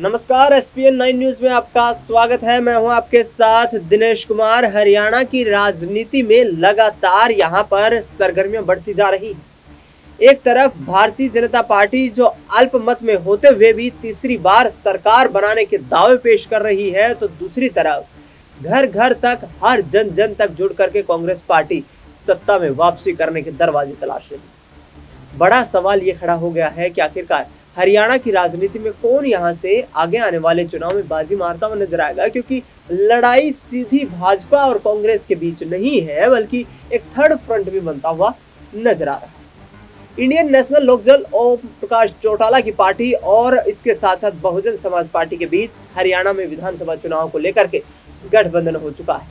नमस्कार, SPN9 news में आपका स्वागत है। मैं हूं आपके साथ दिनेश कुमार। हरियाणा की राजनीति में लगातार यहां पर सरगर्मियां बढ़ती जा रही। एक तरफ भारतीय जनता पार्टी जो अल्पमत में होते हुए भी तीसरी बार सरकार बनाने के दावे पेश कर रही है, तो दूसरी तरफ घर घर तक, हर जन जन तक जुड़ करके कांग्रेस पार्टी सत्ता में वापसी करने के दरवाजे तलाश रही। बड़ा सवाल ये खड़ा हो गया है कि आखिरकार हरियाणा की राजनीति में कौन यहां से आगे आने वाले चुनाव में बाजी मारता हुआ नजर आएगा, क्योंकि लड़ाई सीधी भाजपा और कांग्रेस के बीच नहीं है, बल्कि एक थर्ड फ्रंट भी बनता हुआ नजर आ रहा है। इंडियन नेशनल लोकदल और प्रकाश चौटाला की पार्टी और इसके साथ साथ बहुजन समाज पार्टी के बीच हरियाणा में विधानसभा चुनाव को लेकर के गठबंधन हो चुका है।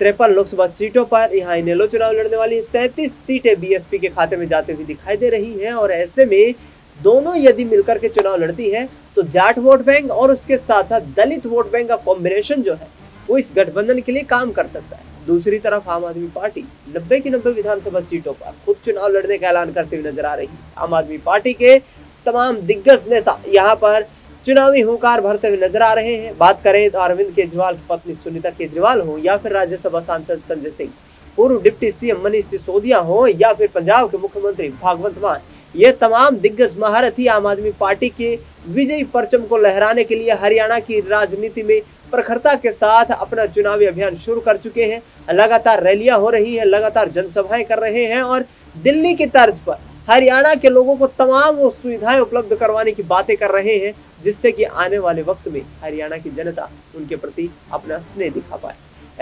53 लोकसभा सीटों पर यहाँ इनेलो चुनाव लड़ने वाली 37 सीटें BSP के खाते में जाते हुए दिखाई दे रही हैं, और ऐसे में दोनों यदि मिलकर के चुनाव लड़ती हैं तो जाट वोट बैंक और उसके साथ साथ दलित वोट बैंक का कॉम्बिनेशन जो है वो इस गठबंधन के लिए काम कर सकता है। दूसरी तरफ आम आदमी पार्टी 90 की 90 विधानसभा सीटों पर खुद चुनाव लड़ने का ऐलान करते हुए नजर आ रही है। आम आदमी पार्टी के तमाम दिग्गज नेता यहाँ पर चुनावी हुंकार भरते हुए नजर आ रहे हैं। बात करें तो अरविंद केजरीवाल की पत्नी सुनीता केजरीवाल हो, या फिर राज्यसभा सांसद संजय सिंह, पूर्व डिप्टी CM मनीष सिसोदिया हो, या फिर पंजाब के मुख्यमंत्री भागवंत मान, ये तमाम दिग्गज महारथी आम आदमी पार्टी के विजयी परचम को लहराने के लिए हरियाणा की राजनीति में प्रखरता के साथ अपना चुनावी अभियान शुरू कर चुके हैं। लगातार रैलियां हो रही हैं, लगातार जनसभाएं कर रहे हैं, और दिल्ली की तर्ज पर हरियाणा के लोगों को तमाम वो सुविधाएं उपलब्ध करवाने की बातें कर रहे हैं, जिससे कि आने वाले वक्त में हरियाणा की जनता उनके प्रति अपना स्नेह दिखा पाए।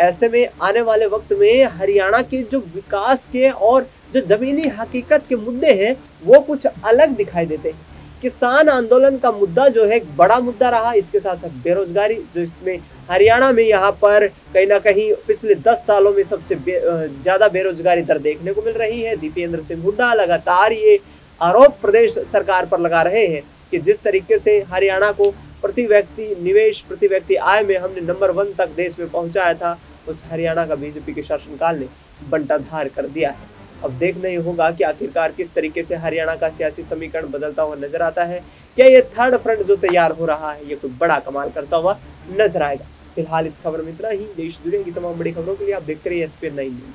ऐसे में आने वाले वक्त में हरियाणा के जो विकास के और जो जमीनी हकीकत के मुद्दे हैं वो कुछ अलग दिखाई देते हैं। किसान आंदोलन का मुद्दा जो है एक बड़ा मुद्दा रहा। इसके साथ साथ बेरोजगारी, जो इसमें हरियाणा में यहाँ पर कहीं ना कहीं पिछले 10 सालों में सबसे ज़्यादा बेरोजगारी दर देखने को मिल रही है। दीपेंद्र सिंह हुड्डा लगातार ये आरोप प्रदेश सरकार पर लगा रहे हैं कि जिस तरीके से हरियाणा को प्रति व्यक्ति निवेश, प्रति व्यक्ति आय में हमने नंबर 1 तक देश में पहुँचाया था, उस हरियाणा का BJP के शासनकाल ने बंटाधार कर दिया है। अब देखना ही होगा कि आखिरकार किस तरीके से हरियाणा का सियासी समीकरण बदलता हुआ नजर आता है। क्या ये थर्ड फ्रंट जो तैयार हो रहा है ये कोई बड़ा कमाल करता हुआ नजर आएगा? फिलहाल इस खबर में इतना ही। देश दुनिया की तमाम बड़ी खबरों के लिए आप देखते रहिए SPN9 न्यूज़।